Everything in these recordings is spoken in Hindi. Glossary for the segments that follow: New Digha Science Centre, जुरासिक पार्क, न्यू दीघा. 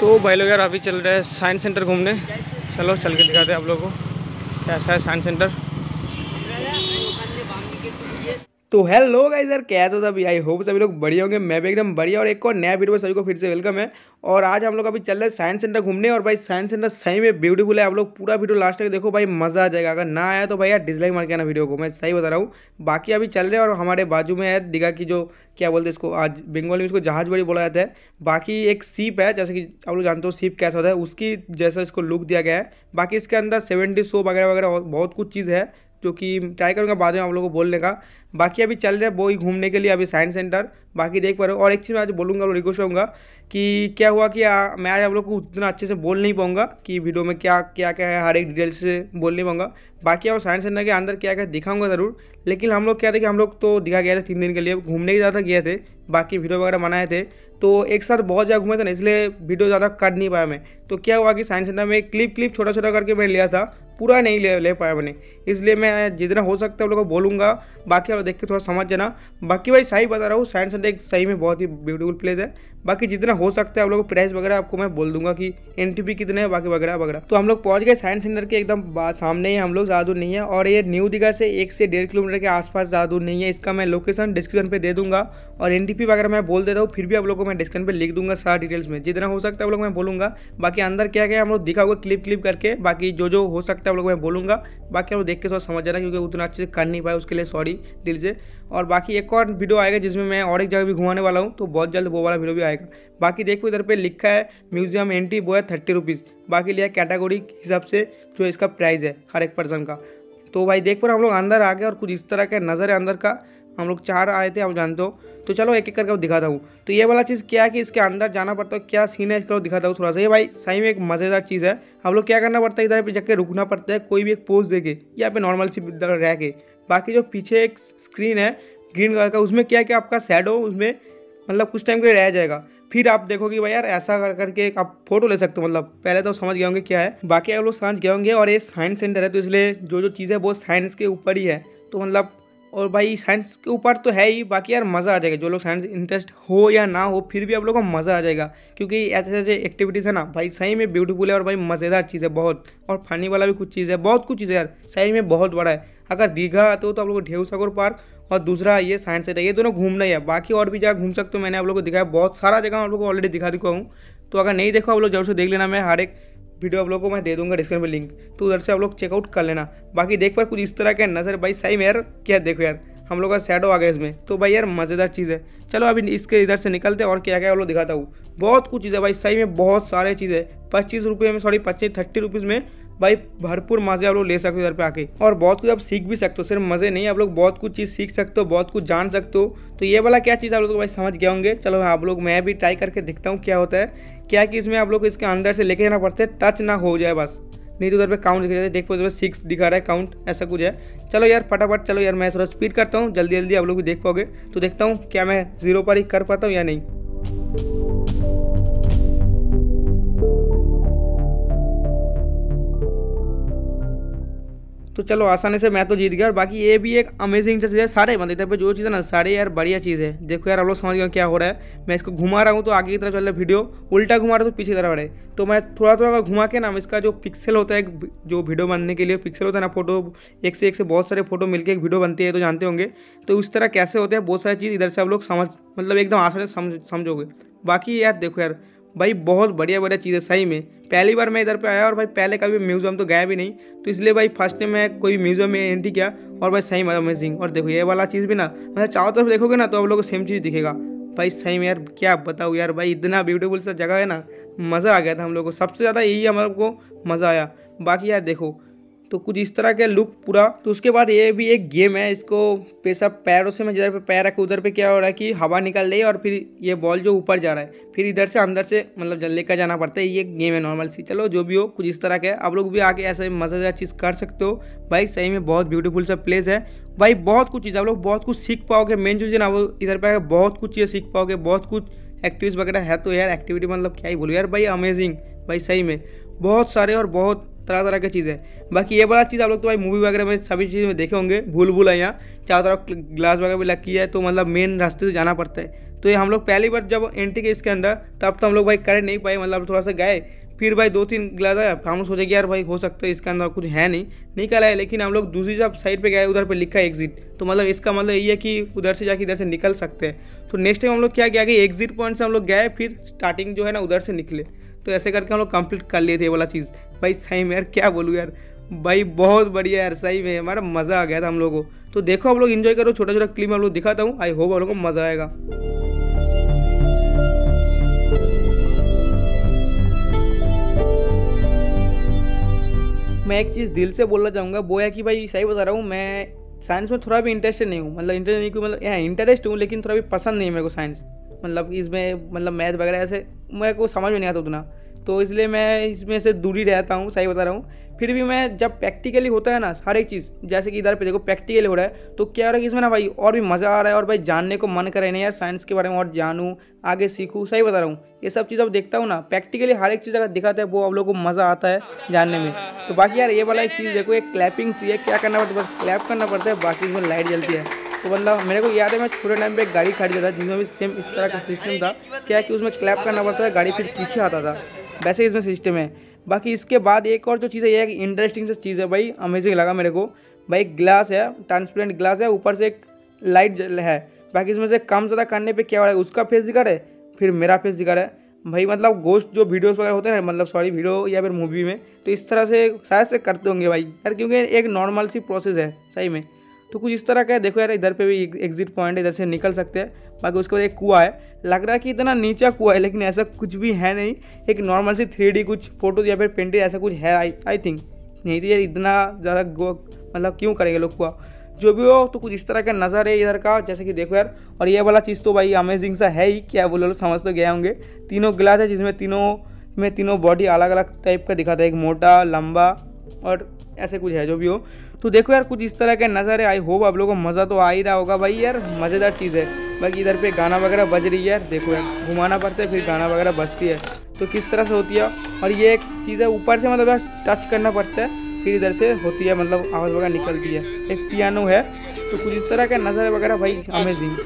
तो भाई लोग यार अभी चल रहे हैं साइंस सेंटर घूमने। चलो चल के दिखाते हैं आप लोगों को कैसा है साइंस सेंटर। तो हेलो गाइस यार, क्या तो सभी आई होप सभी लोग बढ़िया होंगे। मैं भी एकदम बढ़िया। और एक और नया वीडियो में सभी को फिर से वेलकम है। और आज हम लोग अभी चल रहे हैं साइंस सेंटर घूमने। और भाई साइंस सेंटर सही में ब्यूटीफुल है। आप लोग पूरा वीडियो लास्ट तक देखो भाई, मज़ा आ जाएगा। अगर ना आया तो भाई यार डिसलाइक मार के आना वीडियो को, मैं सही बता रहा हूँ। बाकी अभी चल रहे हैं और हमारे बाजू में है दीघा की जो क्या बोलते हैं इसको, आज बंगाल में इसको जहाज बड़ी बोला जाता है। बाकी एक सीप है, जैसे कि आप लोग जानते हो सीप कैसा होता है, उसकी जैसा इसको लुक दिया गया है। बाकी इसके अंदर 70 शो वगैरह वगैरह और बहुत कुछ चीज़ है जो कि ट्राई करूँगा बाद में आप लोगों को बोलने का। बाकी अभी चल रहा है वो ही घूमने के लिए अभी साइंस सेंटर। बाकी देख पा रहे हो। और एक चीज़ मैं आज बोलूँगा, रिक्वेस्ट करूँगा कि क्या हुआ कि मैं आज आप लोग को उतना अच्छे से बोल नहीं पाऊँगा कि वीडियो में क्या क्या क्या है, हर एक डिटेल से बोल नहीं पाऊँगा। बाकी और साइंस सेंटर के अंदर क्या क्या दिखाऊँगा ज़रूर। लेकिन हम लोग क्या थे कि हम लोग तो दिखा गए थे 3 दिन के लिए घूमने के ज़्यादा गए थे। बाकी वीडियो वगैरह बनाए थे तो एक साथ बहुत ज़्यादा घूमे थे ना, इसलिए वीडियो ज़्यादा कर नहीं पाया मैं। तो क्या हुआ कि साइंस सेंटर में क्लिप छोटा छोटा करके मैंने लिया था, पूरा नहीं ले पाया मैंने। इसलिए मैं जितना हो सकता है आप लोगों को बोलूँगा। बाकी आप देख के थोड़ा समझ जाना। बाकी भाई सही बता रहा हूँ, साइंस सेंटर एक सही में बहुत ही ब्यूटीफुल प्लेस है। बाकी जितना हो सकता है आप लोगों को प्राइस वगैरह आपको मैं बोल दूंगा कि एंट्री कितने है बाकी वगैरह वगैरह। तो हम लोग पहुँच गए साइंस सेंटर के एकदम सामने ही, हम लोग ज़्यादा दूर नहीं है। और ये न्यू दीघा से 1 से 1.5 किलोमीटर के आसपास ज़्यादा दूर नहीं है। इसका मैं लोकेशन डिस्क्रिप्शन पर दे दूँगा और एनटीपी वगैरह मैं बोल देता हूँ। फिर भी आप लोगों को मैं डिस्क्रिप्शन पर लिख दूँगा सारा डिटेल्स में, जितना हो सकता है आप लोग मैं बोलूँगा। बाकी अंदर क्या क्या हम लोग दिखा हुआ क्लिप करके, बाकी जो हो सकता है आप लोग मैं बोलूँगा। बाकी आप लोग देख के थोड़ा समझ जाना, क्योंकि उतना अच्छे से कर नहीं पाए उसके लिए सॉरी दिल से। और बाकी एक और वीडियो आएगा जिसमें मैं और एक जगह भी घुमाने वाला हूँ, तो बहुत जल्द वो वाला वीडियो भी आएगा। बाकी देखो इधर पे लिखा है म्यूजियम एंट्री वो है 30 रुपीज़। बाकी लिया कैटेगरी हिसाब से जो इसका प्राइस है हर एक पर्सन का। तो भाई देख पर हम लोग अंदर आ गए और कुछ इस तरह का नज़र है अंदर का। हम लोग 4 आए थे आप जानते हो। तो चलो एक एक करके दिखाता हूँ। तो ये वाला चीज़ क्या है कि इसके अंदर जाना पड़ता है, क्या सीन है इसका दिखाता हूँ थोड़ा सा। ये भाई सही में एक मज़ेदार चीज़ है। हम लोग क्या करना पड़ता है, इधर पे जाके रुकना पड़ता है कोई भी एक पोज देके या पे नॉर्मल सी रह के। बाकी जो पीछे एक स्क्रीन है ग्रीन कलर का, उसमें क्या क्या आपका शैडो उसमें मतलब कुछ टाइम के रह जाएगा। फिर आप देखोगे भाई यार ऐसा कर करके आप फोटो ले सकते हो। मतलब पहले तो समझ गए होंगे क्या है, बाकी आप लोग समझ गए होंगे। और ये साइंस सेंटर है तो इसलिए जो जो चीज़ है वो साइंस के ऊपर ही है। तो मतलब और भाई साइंस के ऊपर तो है ही। बाकी यार मज़ा आ जाएगा, जो लोग साइंस इंटरेस्ट हो या ना हो फिर भी आप लोगों को मज़ा आ जाएगा, क्योंकि ऐसे ऐसे एक्टिविटीज़ है ना भाई सही में ब्यूटीफुल है। और भाई मज़ेदार चीज़ है बहुत, और फनी वाला भी कुछ चीज़ है, बहुत कुछ चीज़ है यार सही में बहुत बड़ा है। अगर दीघा आते हो तो आप लोग ढेव सागर पार्क और दूसरा ये साइंस सेंटर, ये दोनों घूमना ही है। बाकी और भी जगह घूम सकते हो, मैंने आप लोगों को दिखाया बहुत सारा जगह आप लोगों को ऑलरेडी दिखा चुका हूँ। तो अगर नहीं देखो आप लोग जरूर से देख लेना, मैं हर एक वीडियो आप लोगों को मैं दे दूंगा डिस्क्रिप्शन में लिंक, तो उधर से आप लोग चेकआउट कर लेना। बाकी देख पर कुछ इस तरह का नज़र भाई सही में यार, क्या देखो यार हम लोग का शैडो आ गया इसमें। तो भाई यार मज़ेदार चीज़ है। चलो अभी इसके इधर से निकलते हैं और क्या क्या आप लोग दिखाता हूँ। बहुत कुछ चीज़ है भाई सही में, बहुत सारे चीज़ है। 25 रुपये में सॉरी 30 रुपीज़ में भाई भरपूर मज़े आप लोग ले सकते हो इधर पे आके। और बहुत कुछ आप सीख भी सकते हो, सिर्फ मज़े नहीं आप लोग बहुत कुछ चीज़ सीख सकते हो, बहुत कुछ जान सकते हो। तो ये वाला क्या चीज़ आप लोग भाई समझ गए होंगे। चलो आप लोग मैं भी ट्राई करके दिखता हूँ क्या होता है। क्या कि इसमें आप लोग इसके अंदर से लेके जाना पड़ता है, टच ना हो जाए बस, नहीं तो उधर पे काउंट दिखा जाए। देखो उधर पे 6 दिखा रहा है काउंट, ऐसा कुछ है। चलो यार फटाफट, चलो यार मैं थोड़ा स्पीड करता हूँ, जल्दी जल्दी आप लोग भी देख पाओगे। तो देखता हूँ क्या मैं 0 पर ही कर पाता हूँ या नहीं। तो चलो आसानी से मैं तो जीत गया। और बाकी ये भी एक अमेजिंग चीज़ है, सारे मतलब इधर पे जो चीज़ है ना सारे यार बढ़िया चीज़ है। देखो यार आप लोग समझ गए क्या हो रहा है। मैं इसको घुमा रहा हूँ तो आगे की तरफ चल रहा है वीडियो, उल्टा घुमा रहा हूँ तो पीछे तरफ आ रहा है। तो मैं थोड़ा थोड़ा घुमा के ना इसका जो पिक्सल होता है, जो वीडियो बनने के लिए पिक्सल होता है ना, फोटो एक से बहुत सारे फोटो मिलकर एक वीडियो बनती है तो जानते होंगे। तो उस तरह कैसे होते हैं बहुत सारी चीज़ इधर से आप लोग समझ मतलब एकदम आसानी से समझोगे। बाकी यार देखो यार भाई बहुत बढ़िया बढ़िया चीज़ है सही में। पहली बार मैं इधर पे आया और भाई पहले कभी म्यूज़ियम तो गया भी नहीं, तो इसलिए भाई फर्स्ट टाइम मैं कोई म्यूज़ियम में एंट्री किया। और भाई सही में अमेजिंग। और देखो ये वाला चीज़ भी ना मतलब चारों तरफ देखोगे ना तो आप लोगों को सेम चीज़ दिखेगा। भाई सही में यार क्या बताऊँ यार, भाई इतना ब्यूटीफुल सा जगह है ना, मज़ा आ गया था हम लोग को। सबसे ज़्यादा यही हम लोग को मज़ा आया। बाकी यार देखो तो कुछ इस तरह का लुक पूरा। तो उसके बाद ये भी एक गेम है, इसको पेशा पैरों से मैं जिधर पे पैर रखे उधर पे क्या हो रहा है कि हवा निकल रही है और फिर ये बॉल जो ऊपर जा रहा है फिर इधर से अंदर से मतलब लेकर जाना पड़ता है। ये गेम है नॉर्मल सी। चलो जो भी हो कुछ इस तरह का है, आप लोग भी आके ऐसे मज़ेदार चीज़ कर सकते हो। भाई सही में बहुत ब्यूटीफुल सा प्लेस है। भाई बहुत कुछ चीज़ आप लोग बहुत कुछ सीख पाओगे। मेन जो है ना वो इधर पर बहुत कुछ चीज़ सीख पाओगे, बहुत कुछ एक्टिविटीज़ वगैरह है। तो यार एक्टिविटी मतलब क्या ही बोलूँ यार, भाई अमेजिंग। भाई सही में बहुत सारे और बहुत तरह तरह की चीज़ है। बाकी ये वाला चीज़ आप लोग तो भाई मूवी वगैरह में सभी चीज़ में देखे होंगे। भूल भुलैया चारों तरफ ग्लास वगैरह भी लगी है, तो मतलब मेन रास्ते से जाना पड़ता है। तो ये हम लोग पहली बार जब एंट्री के इसके अंदर तब तो हम लोग भाई कर नहीं पाए, मतलब थोड़ा सा गए, फिर भाई 2-3 गिलास आया, हम लोग सोचे कि यार भाई हो सकता है इसके अंदर कुछ है नहीं, निकल आए। लेकिन हम लोग दूसरी जब साइड पे गए उधर पे लिखा है एग्जिट, तो मतलब इसका मतलब ये है कि उधर से जाके इधर से निकल सकते हैं। तो नेक्स्ट टाइम हम लोग क्या किया कि एग्जिट पॉइंट से हम लोग गए, फिर स्टार्टिंग जो है ना उधर से निकले। तो ऐसे करके हम लोग कंप्लीट कर लिए थे ये वाला चीज़। भाई सही में यार क्या बोलूँ यार, भाई बहुत बढ़िया यार, सही में हमारा मज़ा आ गया था हम लोगों को। तो देखो आप लोग एंजॉय करो, छोटा छोटा क्लिप हम लोग दिखाता हूँ, आई होप आप लोगों को मज़ा आएगा। मैं एक चीज़ दिल से बोलना चाहूँगा, वो है कि भाई सही बता रहा हूँ, मैं साइंस में थोड़ा भी इंटरेस्टेड नहीं हूँ, मतलब इंटरेस्ट नहीं, मतलब यहाँ इंटरेस्ट हूँ लेकिन थोड़ा भी पसंद नहीं है मेरे को साइंस, मतलब इसमें मतलब मैथ वगैरह ऐसे मेरे को समझ में नहीं आता उतना, तो इसलिए मैं इसमें से दूरी रहता हूँ, सही बता रहा हूँ। फिर भी मैं जब प्रैक्टिकली होता है ना हर एक चीज़, जैसे कि इधर पे देखो प्रैक्टिकली हो रहा है, तो क्या हो रहा है कि इसमें ना भाई और भी मज़ा आ रहा है, और भाई जानने को मन कर रहे हैं यार साइंस के बारे में, और जानूँ आगे सीखूँ, सही बता रहा हूँ। ये सब चीज़ अब देखता हूँ ना प्रैक्टिकली, हर एक चीज़ अगर दिखाता है वो आप लोगों को मज़ा आता है जानने में। तो बाकी यार ये वाला एक चीज़ देखो, एक क्लैपिंग ट्री है, क्या करना पड़ता है, बस क्लैप करना पड़ता है, बाकी इसमें लाइट जलती है। तो मतलब मेरे को याद है मैं छोटे टाइम पे एक गाड़ी खरीदा था जिसमें भी सेम इस तरह का सिस्टम था, क्या कि उसमें क्लैप करना पड़ता था, गाड़ी फिर पीछे आता था, वैसे इसमें सिस्टम है। बाकी इसके बाद एक और जो चीज़ है, ये एक इंटरेस्टिंग सी चीज़ है भाई, अमेजिंग लगा मेरे को। भाई एक ग्लास है, ट्रांसपेरेंट ग्लास है, ऊपर से एक लाइट है, बाकी इसमें से कम ज़्यादा करने पर क्या हो रहा है, उसका फेस दिखा रहा है, फिर मेरा फेस दिखा रहा है। भाई मतलब गोस्ट जो वीडियोस वगैरह होते हैं ना, मतलब सॉरी वीडियो या फिर मूवी में, तो इस तरह से शायद से करते होंगे भाई यार, क्योंकि एक नॉर्मल सी प्रोसेस है सही में। तो कुछ इस तरह का है, देखो यार इधर पे भी एग्जिट पॉइंट है, इधर से निकल सकते हैं। बाकी उसके बाद एक कुआ है, लग रहा है कि इतना नीचा कुआ है लेकिन ऐसा कुछ भी है नहीं, एक नॉर्मल सी 3D कुछ फोटो या फिर पेंटिंग ऐसा कुछ है आई थिंक, नहीं तो यार इतना ज़्यादा मतलब क्यों करेंगे लोग कुआ, जो भी हो। तो कुछ इस तरह का नज़र है इधर का, जैसे कि देखो यार। और ये वाला चीज़ तो भाई अमेजिंग सा है ही, क्या बोलो, समझ तो गए होंगे। तीनों गिलास है जिसमें तीनों बॉडी अलग अलग टाइप का दिखाता है, एक मोटा, लंबा और ऐसे कुछ है, जो भी हो। तो देखो यार कुछ इस तरह के नज़र है, आई होप आप लोगों को मज़ा तो आ ही रहा होगा भाई, यार मज़ेदार चीज़ है। बाकी इधर पे गाना वगैरह बज रही है, देखो यार घुमाना पड़ता है फिर गाना वगैरह बजती है, तो किस तरह से होती है। और ये एक चीज़ है ऊपर से, मतलब यार टच करना पड़ता है फिर इधर से होती है, मतलब आवाज़ वगैरह निकलती है। एक पियानो है, तो कुछ इस तरह का नज़र वगैरह भाई अमेजिंग।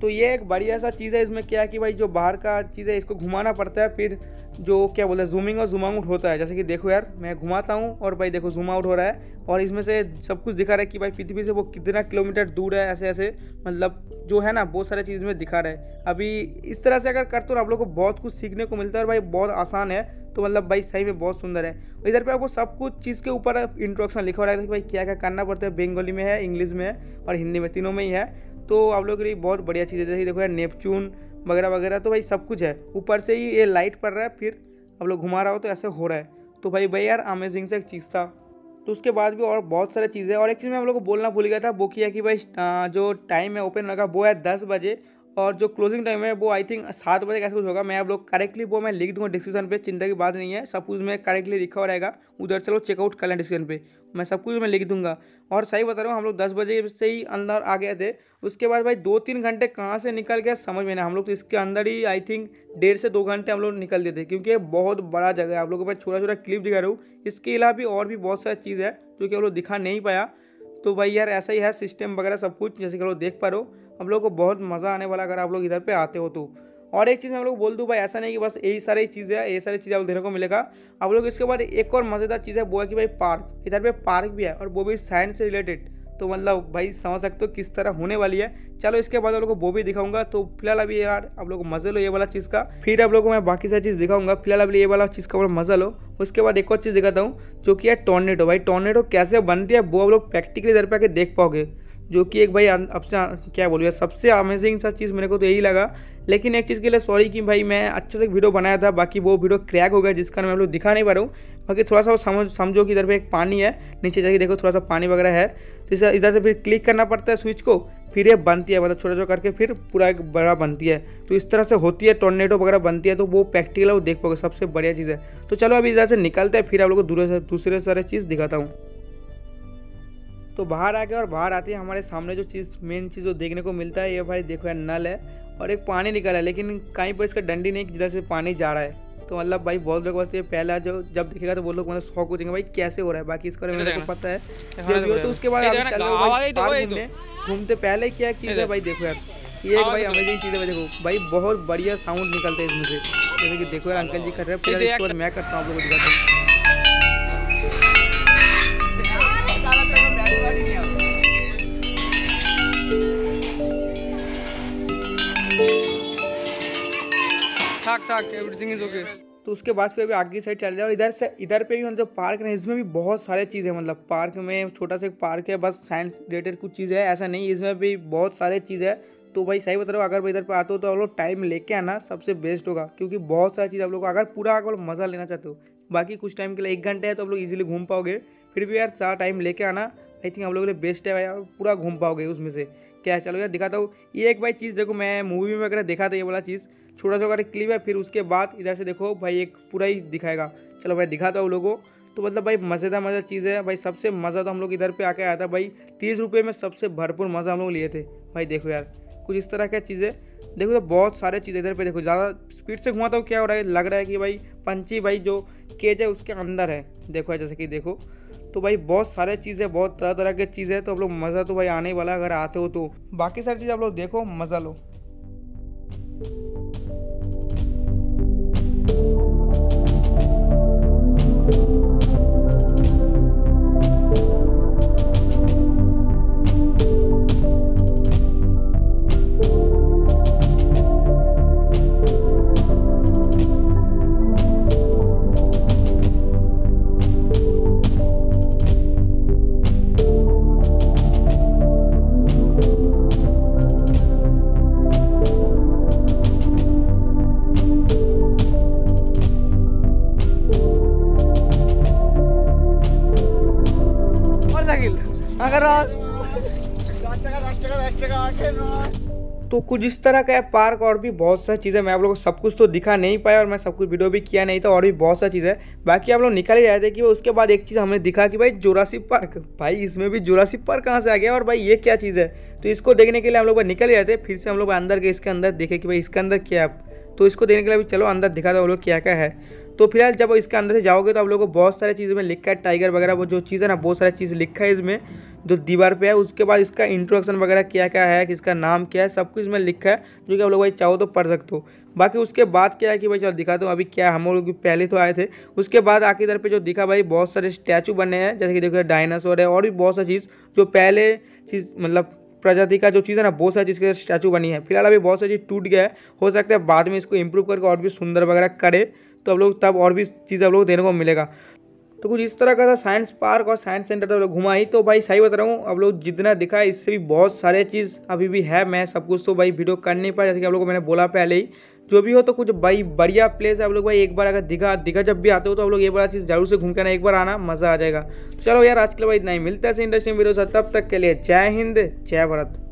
तो ये एक बढ़िया सा चीज़ है, इसमें क्या है कि भाई जो बाहर का चीज़ है इसको घुमाना पड़ता है, फिर जो क्या बोलते हैं जूमिंग और जूम आउट होता है। जैसे कि देखो यार मैं घुमाता हूँ और भाई देखो जूम आउट हो रहा है, और इसमें से सब कुछ दिखा रहा है कि भाई पृथ्वी से वो कितना किलोमीटर दूर है, ऐसे ऐसे मतलब जो है ना बहुत सारे चीज़ में दिखा रहा है। अभी इस तरह से अगर करते हो आप लोग को बहुत कुछ सीखने को मिलता है, और भाई बहुत आसान है, तो मतलब भाई सही में बहुत सुंदर है। इधर पे आपको सब कुछ चीज़ के ऊपर इंट्रोडक्शन लिखा हो रहा है कि भाई क्या क्या करना पड़ता है, बंगाली में है, इंग्लिश में है और हिंदी में, तीनों में ही है। तो आप लोगों के लिए बहुत बढ़िया चीज़ है, जैसे देखो यार नेपच्यून वगैरह वगैरह, तो भाई सब कुछ है। ऊपर से ही ये लाइट पड़ रहा है, फिर आप लोग घुमा रहा हो तो ऐसे हो रहा है। तो भाई यार अमेजिंग सा एक चीज़ था। तो उसके बाद भी और बहुत सारी चीज़ें, और एक चीज़ मैं आप लोगों को बोलना भूल गया था, वो किया कि भाई जो टाइम है ओपन होने का वो है 10 बजे, और जो क्लोजिंग टाइम है वो आई थिंक 7 बजे कैसे कुछ होगा। मैं आप लोग करेक्टली वो मैं लिख दूँगा डिस्क्रिप्शन पे, चिंता की बात नहीं है, सब कुछ मैं करेक्टली लिखा हो रहेगा, उधर चलो चेकआउट कर लें डिस्क्रिप्शन पे, मैं सब कुछ मैं लिख दूँगा। और सही बता रहा हूँ हम लोग 10 बजे से ही अंदर आ गए थे। उसके बाद भाई 2-3 घंटे कहाँ से निकल गया समझ में ना, हम लोग तो इसके अंदर ही आई थिंक 1.5 से 2 घंटे हम लोग निकल देते, क्योंकि बहुत बड़ा जगह है। आप लोगों को मैं छोटा छोटा क्लिप दिखा रहा हूँ, इसके अलावा भी और भी बहुत सारी चीज़ है जो कि हम लोग दिखा नहीं पाया। तो भाई यार ऐसा ही है सिस्टम वगैरह सब कुछ, जैसे कि हम लोग देख पा रहे हो, हम लोग को बहुत मज़ा आने वाला अगर आप लोग इधर पे आते हो तो। और एक चीज़ मैं आप लोग बोल दूँ भाई, ऐसा नहीं कि बस यही सारी चीज़ें है, ये सारी चीज़ें आप देखने को मिलेगा आप लोग। इसके बाद एक और मज़ेदार चीज़ है, वो है कि भाई पार्क, इधर पे पार्क भी है और वो भी साइंस से रिलेटेड, तो मतलब भाई समझ सकते हो किस तरह होने वाली है। चलो इसके बाद आप लोग को वो भी दिखाऊंगा। तो फिलहाल अभी यार आप लोग मज़े लो ये वाला चीज़ का, फिर आप लोग को मैं बाकी सारी चीज़ दिखाऊंगा। फिलहाल अभी ये वाला चीज़ का मज़ा लो। उसके बाद एक और चीज़ दिखाता हूँ जो कि है टॉर्नेडो। भाई टॉर्नेडो कैसे बनती है वो आप लोग प्रैक्टिकली इधर पे आके देख पाओगे, जो कि एक भाई आपसे क्या बोलूँ सबसे अमेजिंग सा चीज़ मेरे को तो यही लगा। लेकिन एक चीज़ के लिए सॉरी कि भाई मैं अच्छे से वीडियो बनाया था, बाकी वो वीडियो क्रैक हो गया जिसका मैं आप लोग दिखा नहीं पा रहा हूँ। बाकी थोड़ा सा समझो कि इधर पे एक पानी है, नीचे जाके देखो थोड़ा सा पानी वगैरह है, तो इधर से फिर क्लिक करना पड़ता है स्विच को, फिर ये बनती है, मतलब छोटा छोटा करके फिर पूरा एक बड़ा बनती है। तो इस तरह से होती है टॉर्नेडो वगैरह बनती है, तो वो प्रैक्टिकल वो देख पाओगे, सबसे बढ़िया चीज़ है। तो चलो अभी इधर से निकलते हैं, फिर आप लोग को दूसरे सारे चीज़ दिखाता हूँ। तो बाहर आके और बाहर आते हैं हमारे सामने जो चीज़ मेन चीज़ जो देखने को मिलता है, ये भाई देखो यार नल है और एक पानी निकला है, लेकिन कहीं पर इसका डंडी नहीं जिधर से पानी जा रहा है, तो मतलब भाई बहुत लोग वैसे पहला जो जब दिखेगा तो वो लोग मतलब शौक हो जाएंगे भाई कैसे हो रहा है। बाकी इसके बारे में मेरे को पता है जब हो तो उसके बाद घूमते पहले क्या चीज़ है भाई देखो यार, ये एक भाई अमेजिंग चीज़ है। देखो भाई बहुत बढ़िया साउंड निकलता है इसमें से, जैसे कि देखो यार अंकल जी कर रहे हैं, मैं करता हूँ आप लोगों को दिखाता हूँ। तो उसके बाद फिर अभी आगे की साइड चल जाओ, इधर से इधर पे भी मतलब पार्क है, इसमें भी बहुत सारे चीज़ें मतलब पार्क में छोटा सा एक पार्क है बस साइंस रिलेटेड कुछ चीज़ें है, ऐसा नहीं इसमें भी बहुत सारे चीज़ें है। तो भाई सही बता रहा हूँ अगर भाई इधर पे आते हो तो आप लोग टाइम लेके आना सबसे बेस्ट होगा, क्योंकि बहुत सारी चीज़ आप लोग अगर पूरा अगर मज़ा लेना चाहते हो। बाकी कुछ टाइम के लिए 1 घंटे है तो आप लोग ईजिली घूम पाओगे, फिर भी यार सारा टाइम लेके आना, आई थिंक आप लोगों के लिए बेस्ट है भाई, पूरा घूम पाओगे उसमें से क्या। चलो यार दिखाता हूँ ये एक भाई चीज़, देखो मैं मूवी में वगैरह देखा था ये वाला चीज़, छोटा सा क्लिप है। फिर उसके बाद इधर से देखो भाई एक पूरा ही दिखाएगा, चलो भाई दिखाता हूँ लोगों तो मतलब भाई मज़ेदार चीज़ है भाई। सबसे मज़ा तो हम लोग इधर पे आके आया था भाई, 30 रुपये में सबसे भरपूर मज़ा हम लोग लिए थे भाई। देखो यार कुछ इस तरह क्या चीज़ें, देखो तो बहुत सारे चीज़ें इधर पे देखो, ज़्यादा स्पीड से घुमाता हूँ क्या हो रहा है, लग रहा है कि भाई पंछी भाई जो केज है उसके अंदर है, देखो है जैसे कि देखो। तो भाई बहुत सारे चीज़ें, बहुत तरह तरह की चीज़ें, तो आप लोग मज़ा तो भाई आने वाला अगर आते हो तो। बाकी सारी चीज़ आप लोग देखो, मज़ा लो। तो कुछ इस तरह का है पार्क, और भी बहुत सारी चीज़ें, मैं आप लोगों को सब कुछ तो दिखा नहीं पाया और मैं सब कुछ वीडियो भी किया नहीं था, और भी बहुत सारी चीज़ें। बाकी आप लोग निकल ही रहे थे कि उसके बाद एक चीज़ हमें दिखा कि भाई जुरासिक पार्क, भाई इसमें भी जुरासिक पार्क कहाँ से आ गया और भाई ये क्या चीज़ है। तो इसको देखने के लिए हम लोग निकल ही रहे थे, फिर से हम लोग अंदर गए, इसके अंदर देखे कि भाई इसके अंदर क्या है। तो इसको देखने के लिए अभी चलो अंदर दिखा था वो लोग क्या क्या है। तो फिलहाल जब इसके अंदर से जाओगे तो आप लोगों को बहुत सारे चीज़ें में लिखा है, टाइगर वगैरह वो जो चीज़ है ना, बहुत सारी चीज़ लिखा है इसमें जो दीवार पे है। उसके बाद इसका इंट्रोडक्शन वगैरह क्या क्या है, किसका नाम क्या है, सब कुछ इसमें लिखा है, जो कि आप लोग भाई चाहो तो पढ़ सकते हो। बाकी उसके बाद क्या है कि भाई चलो दिखाता हूँ अभी क्या, हम लोग पहले तो आए थे, उसके बाद आखिर इधर पे जो दिखा भाई बहुत सारे स्टैचू बने हैं, जैसे कि देखो डायनासोर है और भी बहुत सारी चीज़ जो पहले चीज़ मतलब प्रजाति का जो चीज़ है ना, बहुत सारी चीज़ स्टैचू बनी है। फिलहाल अभी बहुत सारी चीज़ टूट गया है, हो सकता है बाद में इसको इम्प्रूव करके और भी सुंदर वगैरह करे तो आप लोग तब और भी चीज़ आप लोग देने को मिलेगा। तो कुछ इस तरह का था साइंस पार्क और साइंस सेंटर तो आप लोग घुमा ही। तो भाई सही बता रहा हूँ आप लोग जितना दिखा है इससे भी बहुत सारे चीज़ अभी भी है, मैं सब कुछ तो भाई वीडियो कर नहीं पाया, जैसे कि आप लोगों को मैंने बोला पहले ही। जो भी हो तो कुछ भाई बढ़िया प्लेस है, आप लोग भाई एक बार अगर दिखा जब भी आते हो तो आप लोग ये बड़ा चीज़ जरूर से घूम के आना, एक बार आना मज़ा आ जाएगा। तो चलो यार आज के लिए भाई इतना ही, मिलता है इंटरेस्टिंग वीडियो से, तब तक के लिए जय हिंद जय भारत।